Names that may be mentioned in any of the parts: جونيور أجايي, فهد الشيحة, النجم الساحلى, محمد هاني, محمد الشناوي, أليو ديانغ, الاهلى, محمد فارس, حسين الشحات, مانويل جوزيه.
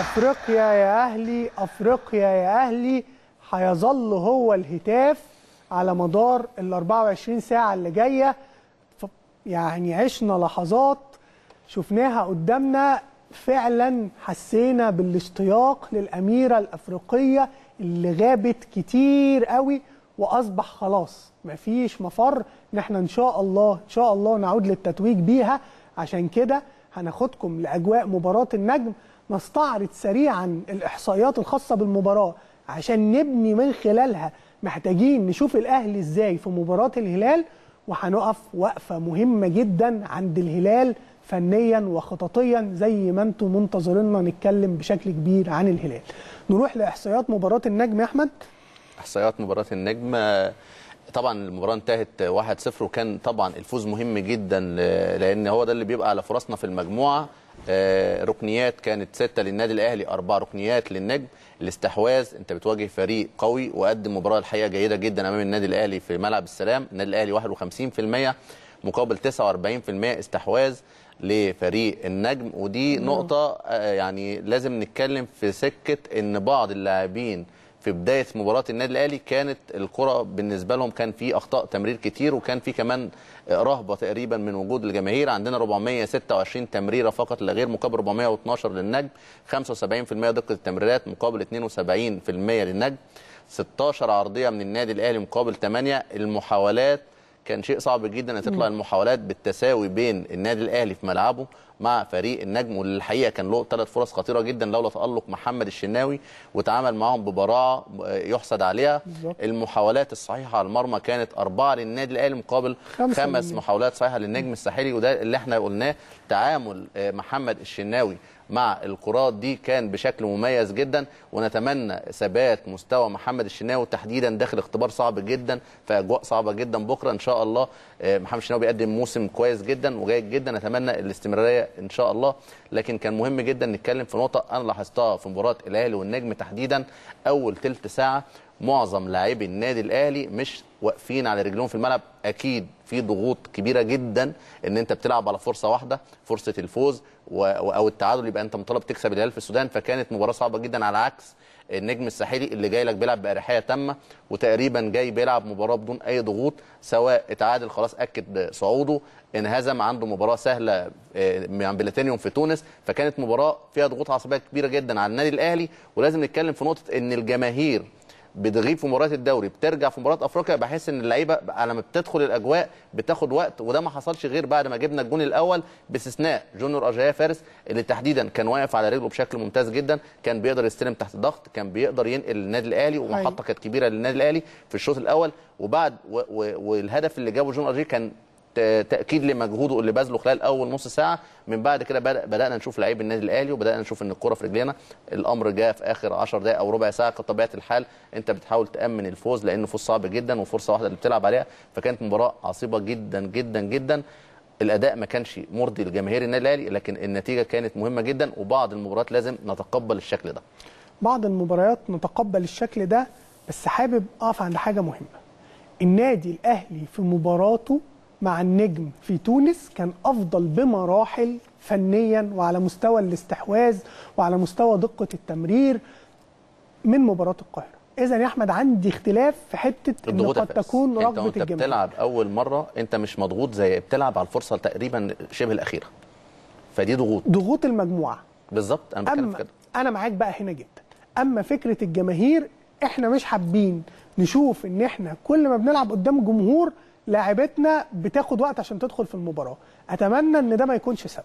افريقيا يا اهلي افريقيا يا اهلي هيظل هو الهتاف على مدار ال 24 ساعه اللي جايه. يعني عشنا لحظات شفناها قدامنا، فعلا حسينا بالاشتياق للاميره الافريقيه اللي غابت كتير قوي واصبح خلاص مفيش مفر ان احنا ان شاء الله نعود للتتويج بيها. عشان كده هناخدكم لاجواء مباراه النجم، نستعرض سريعا الإحصائيات الخاصة بالمباراة عشان نبني من خلالها محتاجين نشوف الأهلي إزاي في مباراة الهلال، وهنقف وقفة مهمة جدا عند الهلال فنيا وخططيا زي ما انتم منتظريننا نتكلم بشكل كبير عن الهلال. نروح لإحصائيات مباراة النجم يا أحمد. إحصائيات مباراة النجم، طبعا المباراه انتهت 1-0 وكان طبعا الفوز مهم جدا لان هو ده اللي بيبقى على فرصنا في المجموعه. ركنيات كانت 6 للنادي الاهلي، 4 ركنيات للنجم. الاستحواذ، انت بتواجه فريق قوي وقدم مباراه الحقيقه جيده جدا امام النادي الاهلي في ملعب السلام. النادي الاهلي 51% مقابل 49% استحواذ لفريق النجم، ودي نقطه يعني لازم نتكلم في سكه ان بعض اللاعبين في بداية مباراة النادي الأهلي كانت الكرة بالنسبة لهم كان في أخطاء تمرير كتير، وكان في كمان رهبة تقريبا من وجود الجماهير. عندنا 426 تمريرة فقط لا غير مقابل 412 للنجم، 75% دقة التمريرات مقابل 72% للنجم، 16 عرضية من النادي الأهلي مقابل 8. المحاولات كان شيء صعب جدا ان تطلع المحاولات بالتساوي بين النادي الاهلي في ملعبه مع فريق النجم، والحقيقه كان له 3 فرص خطيره جدا لولا تالق محمد الشناوي وتعامل معهم ببراعه يحسد عليها. المحاولات الصحيحه على المرمى كانت 4 للنادي الاهلي مقابل 5 محاولات صحيحه للنجم الساحلي، وده اللي احنا قلناه. تعامل محمد الشناوي مع الكرات دي كان بشكل مميز جدا، ونتمنى ثبات مستوى محمد الشناوي تحديدا داخل اختبار صعب جدا في اجواء صعبه جدا بكره ان شاء الله. محمد الشناوي بيقدم موسم كويس جدا وجيد جدا، نتمنى الاستمراريه ان شاء الله. لكن كان مهم جدا نتكلم في نقطه انا لاحظتها في مباراه الاهلي والنجم تحديدا اول ثلث ساعه، معظم لاعبي النادي الاهلي مش واقفين على رجلهم في الملعب. اكيد في ضغوط كبيره جدا ان انت بتلعب على فرصه واحده، فرصه الفوز او التعادل، يبقى انت مطالب تكسب الهلال في السودان. فكانت مباراه صعبه جدا على عكس النجم الساحلي اللي جاي لك بيلعب باريحيه تامه، وتقريبا جاي بيلعب مباراه بدون اي ضغوط، سواء اتعادل خلاص اكد صعوده، انهزم عنده مباراه سهله عن بلاتينيوم في تونس. فكانت مباراه فيها ضغوط عصبيه كبيره جدا على النادي الاهلي، ولازم نتكلم في نقطه ان الجماهير بتغيب في مباريات الدوري، بترجع في مباراه افريقيا. بحس ان اللعيبه على ما بتدخل الاجواء بتاخد وقت، وده ما حصلش غير بعد ما جبنا الجون الاول، باستثناء جونيور أجايي فارس اللي تحديدا كان واقف على رجله بشكل ممتاز جدا، كان بيقدر يستلم تحت ضغط، كان بيقدر ينقل للنادي الاهلي، ومحطه كانت كبيره للنادي الاهلي في الشوط الاول. وبعد والهدف اللي جابه جونيور أجايي كان تاكيد لمجهوده اللي باذله خلال اول نص ساعه. من بعد كده بدانا نشوف لعيب النادي الاهلي، وبدانا نشوف ان الكره في رجلينا. الامر جاء في اخر 10 دقائق او ربع ساعه. بطبيعه الحال انت بتحاول تامن الفوز لانه فوز صعب جدا وفرصه واحده اللي بتلعب عليها. فكانت مباراه عصيبه جدا جدا جدا. الاداء ما كانش مرضي لجماهير النادي الاهلي، لكن النتيجه كانت مهمه جدا. وبعض المباريات لازم نتقبل الشكل ده، بعض المباريات نتقبل الشكل ده. بس حابب اقف عند حاجه مهمه. النادي الاهلي في مباراته مع النجم في تونس كان أفضل بمراحل فنيا وعلى مستوى الاستحواذ وعلى مستوى دقة التمرير من مباراة القاهرة. إذا يا أحمد عندي اختلاف في حتة إن قد تكون رغبة الجماهير. أنت بتلعب أول مرة، أنت مش مضغوط زي بتلعب على الفرصة تقريبا شبه الأخيرة، فدي ضغوط المجموعة بالظبط. أنا بتكلم في كده، أنا معاك بقى هنا جدا. أما فكرة الجماهير، إحنا مش حابين نشوف إن إحنا كل ما بنلعب قدام جمهور لاعبتنا بتاخد وقت عشان تدخل في المباراه. اتمنى ان ده ما يكونش سبب،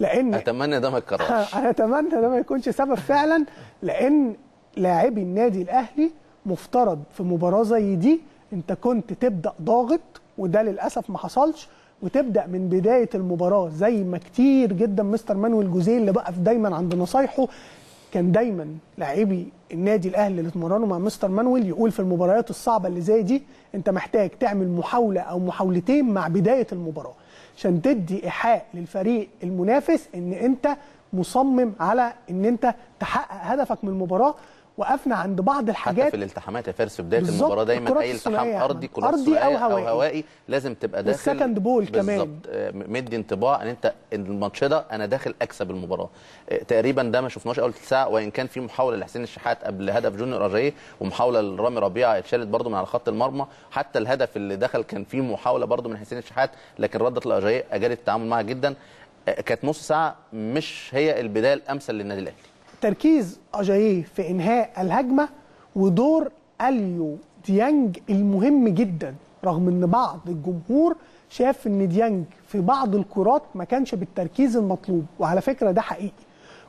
لان اتمنى ده ما يتكررش. اتمنى ده ما يكونش سبب فعلا، لان لاعبي النادي الاهلي مفترض في مباراه زي دي انت كنت تبدا ضاغط، وده للاسف ما حصلش، وتبدا من بدايه المباراه زي ما كتير جدا مستر مانويل جوزيه اللي بقى دايما عند نصايحه. كان دايما لاعبي النادي الاهلي اللي اتمرنوا مع مستر مانويل يقول في المباريات الصعبه اللي زي دي انت محتاج تعمل محاوله او محاولتين مع بدايه المباراه عشان تدي ايحاء للفريق المنافس ان انت مصمم على ان انت تحقق هدفك من المباراه. وقفنا عند بعض الحاجات حتى في الالتحامات يا فارس. في بدايه المباراه دايما اي التحام ارضي كروس او هوائي لازم تبقى داخل السكند بول كمان، مدي انطباع ان انت الماتش ده انا داخل اكسب المباراه تقريبا. ده ما شفناش اول ساعه، وان كان في محاوله لحسين الشحات قبل هدف جونيور أجايي ومحاوله لرامي ربيعه اتشالت برده من على خط المرمى، حتى الهدف اللي دخل كان فيه محاوله برده من حسين الشحات لكن ردت لأجايي، اجادت التعامل معها جدا. كانت نص ساعه مش هي البدايه الامثل للنادي الاهلي. تركيز أجايي في إنهاء الهجمة ودور أليو ديانغ المهم جدا، رغم إن بعض الجمهور شاف إن ديانغ في بعض الكرات ما كانش بالتركيز المطلوب، وعلى فكرة ده حقيقي،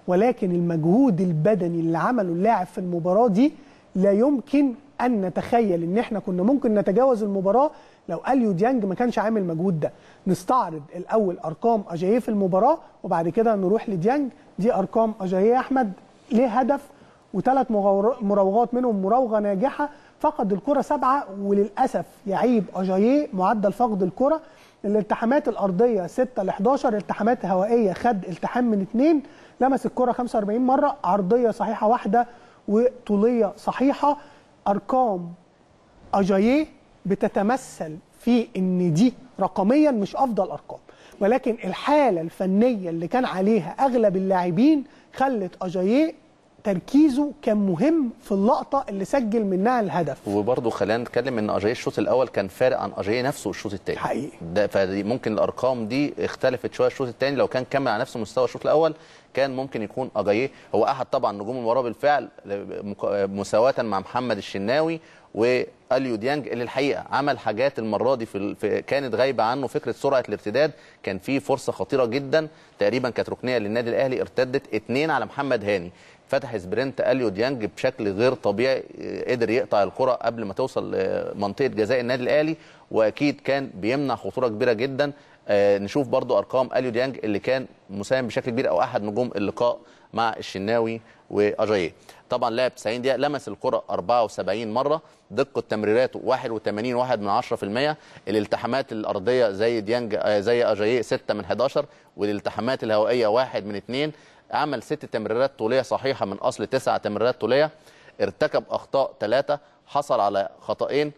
ولكن المجهود البدني اللي عمله اللاعب في المباراة دي لا يمكن أن نتخيل إن إحنا كنا ممكن نتجاوز المباراة لو أليو ديانغ ما كانش عامل مجهود ده. نستعرض الأول أرقام أجايي في المباراة وبعد كده نروح لديانغ. دي أرقام أجايي يا أحمد، ليه هدف وثلاث مراوغات منهم مراوغة ناجحة، فقد الكرة 7 وللأسف يعيب أجايي معدل فقد الكرة. الالتحامات الأرضية 6 ل 11، الالتحامات هوائية خد التحام من 2، لمس الكرة 45 مرة، عرضية صحيحة 1 وطولية صحيحة. أرقام أجايي بتتمثل في ان دي رقميا مش افضل ارقام، ولكن الحاله الفنيه اللي كان عليها اغلب اللاعبين خلت أجايي تركيزه كان مهم في اللقطه اللي سجل منها الهدف. وبرضه خلينا نتكلم ان أجايي الشوط الاول كان فارق عن أجايي نفسه الشوط الثاني حقيقي ده، فممكن الارقام دي اختلفت شويه. الشوط الثاني لو كان كمل على نفس مستوى الشوط الاول كان ممكن يكون أجايي هو احد طبعا نجوم المباراه بالفعل، مساواه مع محمد الشناوي وأليو ديانغ اللي الحقيقه عمل حاجات المره دي كانت غايبه عنه. فكره سرعه الارتداد، كان في فرصه خطيره جدا تقريبا كانت ركنيه للنادي الاهلي، ارتدت 2 على محمد هاني، فتح سبرنت أليو ديانغ بشكل غير طبيعي، قدر يقطع الكره قبل ما توصل منطقه جزاء النادي الاهلي، واكيد كان بيمنع خطوره كبيره جدا. نشوف برضو ارقام أليو ديانغ اللي كان مساهم بشكل كبير او احد نجوم اللقاء مع الشناوي وأجايي. طبعا لعب 90 دقيقه، لمس الكره 74 مره، دقه تمريراته 81.1%، الالتحامات الارضيه زي ديانغ زي أجايي 6 من 11، والالتحامات الهوائيه 1 من 2، عمل 6 تمريرات طوليه صحيحه من اصل 9 تمريرات طوليه، ارتكب اخطاء 3، حصل على خطأين،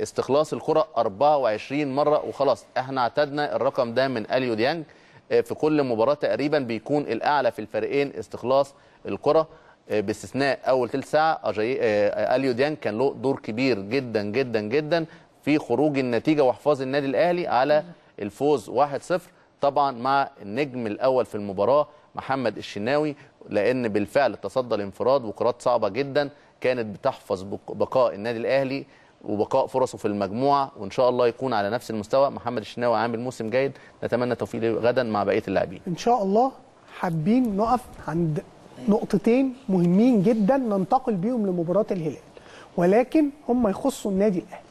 استخلاص الكره 24 مره. وخلاص احنا اعتدنا الرقم ده من أليو ديانغ، في كل مباراه تقريبا بيكون الاعلى في الفريقين استخلاص الكره، باستثناء اول ثلث ساعه أليو ديانغ كان له دور كبير جدا جدا جدا في خروج النتيجه وحفاظ النادي الاهلي على الفوز 1-0 طبعا مع النجم الاول في المباراه محمد الشناوي، لان بالفعل تصدى الانفراد وكرات صعبه جدا كانت بتحفظ بقاء النادي الاهلي وبقاء فرصه في المجموعه، وان شاء الله يكون على نفس المستوى. محمد الشناوي عامل موسم جيد، نتمنى التوفيق غدا مع بقيه اللاعبين ان شاء الله. حابين نقف عند نقطتين مهمين جدا ننتقل بيهم لمباراه الهلال، ولكن هم يخصوا النادي الاهلي.